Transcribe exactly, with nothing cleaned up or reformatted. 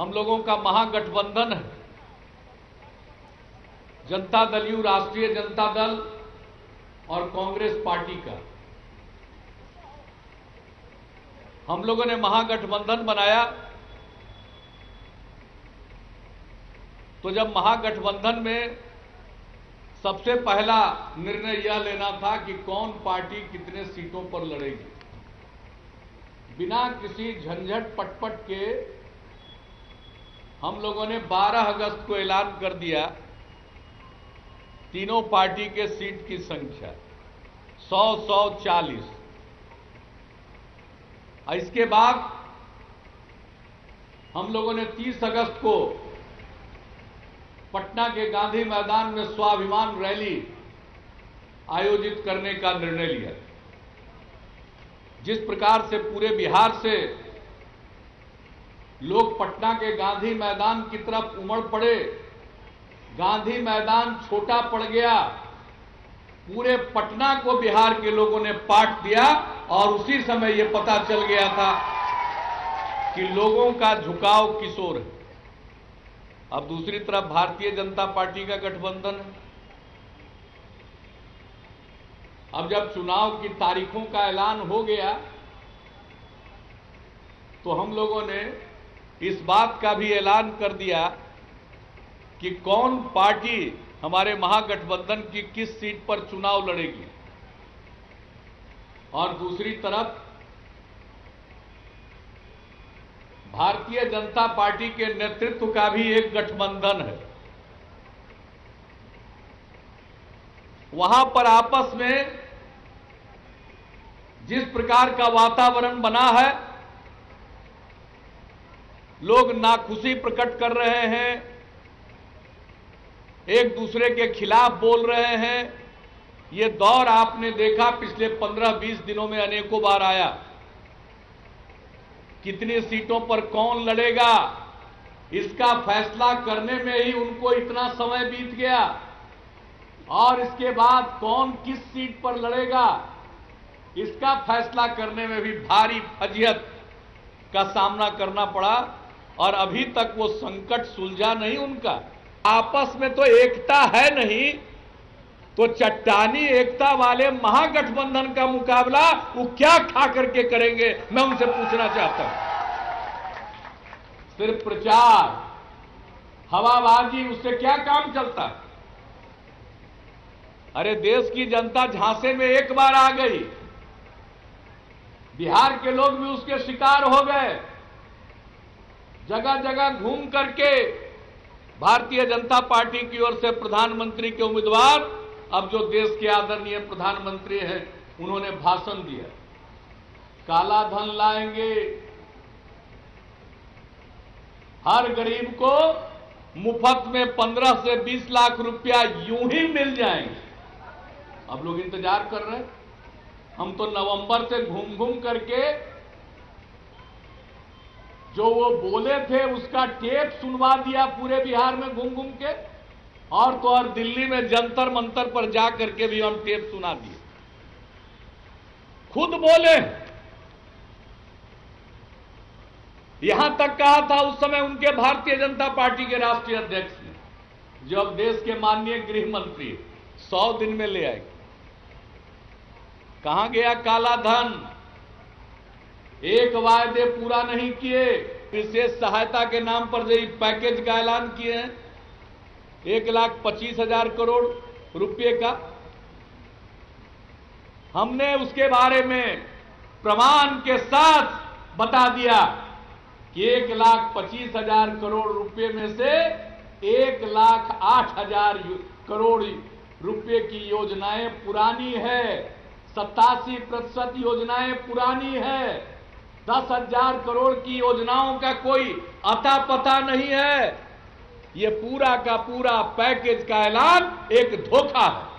हम लोगों का महागठबंधन है, जनता दल यू राष्ट्रीय जनता दल और कांग्रेस पार्टी का। हम लोगों ने महागठबंधन बनाया, तो जब महागठबंधन में सबसे पहला निर्णय यह लेना था कि कौन पार्टी कितने सीटों पर लड़ेगी। बिना किसी झंझट पटपट के हम लोगों ने बारह अगस्त को ऐलान कर दिया तीनों पार्टी के सीट की संख्या सौ सौ चालीस। इसके बाद हम लोगों ने तीस अगस्त को पटना के गांधी मैदान में स्वाभिमान रैली आयोजित करने का निर्णय लिया। जिस प्रकार से पूरे बिहार से लोग पटना के गांधी मैदान की तरफ उमड़ पड़े, गांधी मैदान छोटा पड़ गया, पूरे पटना को बिहार के लोगों ने पाट दिया। और उसी समय यह पता चल गया था कि लोगों का झुकाव किस ओर है। अब दूसरी तरफ भारतीय जनता पार्टी का गठबंधन है। अब जब चुनाव की तारीखों का ऐलान हो गया तो हम लोगों ने इस बात का भी ऐलान कर दिया कि कौन पार्टी हमारे महागठबंधन की किस सीट पर चुनाव लड़ेगी। और दूसरी तरफ भारतीय जनता पार्टी के नेतृत्व का भी एक गठबंधन है, वहां पर आपस में जिस प्रकार का वातावरण बना है, लोग नाखुशी प्रकट कर रहे हैं, एक दूसरे के खिलाफ बोल रहे हैं। ये दौर आपने देखा पिछले पंद्रह बीस दिनों में अनेकों बार आया। कितनी सीटों पर कौन लड़ेगा इसका फैसला करने में ही उनको इतना समय बीत गया। और इसके बाद कौन किस सीट पर लड़ेगा इसका फैसला करने में भी भारी फजीहत का सामना करना पड़ा। और अभी तक वो संकट सुलझा नहीं, उनका आपस में तो एकता है नहीं, तो चट्टानी एकता वाले महागठबंधन का मुकाबला वो क्या खा करके करेंगे, मैं उनसे पूछना चाहता हूं। सिर्फ प्रचार, हवाबाजी, उससे क्या काम चलता है? अरे देश की जनता झांसे में एक बार आ गई, बिहार के लोग भी उसके शिकार हो गए। जगह जगह घूम करके भारतीय जनता पार्टी की ओर से प्रधानमंत्री के उम्मीदवार, अब जो देश के आदरणीय प्रधानमंत्री हैं, उन्होंने भाषण दिया, काला धन लाएंगे, हर गरीब को मुफ्त में पंद्रह से बीस लाख रुपया यूं ही मिल जाएंगे। अब लोग इंतजार कर रहे हैं। हम तो नवंबर से घूम घूम करके जो वो बोले थे उसका टेप सुनवा दिया पूरे बिहार में घूम घूम के, और तो और दिल्ली में जंतर मंतर पर जा करके भी हम टेप सुना दिए। खुद बोले, यहां तक कहा था उस समय उनके भारतीय जनता पार्टी के राष्ट्रीय अध्यक्ष ने, जो अब देश के माननीय गृह मंत्री, सौ दिन में ले आएंगे। कहां गया काला धन? एक वायदे पूरा नहीं किए, विशेष सहायता के नाम पर जो पैकेज का ऐलान किए हैं एक लाख पच्चीस हजार करोड़ रुपए का, हमने उसके बारे में प्रमाण के साथ बता दिया कि एक लाख पच्चीस हजार करोड़ रुपए में से एक लाख आठ हजार करोड़ रुपए की योजनाएं पुरानी है, सतासी प्रतिशत योजनाएं पुरानी है, दस हजार करोड़ की योजनाओं का कोई अता पता नहीं है। ये पूरा का पूरा पैकेज का ऐलान एक धोखा है।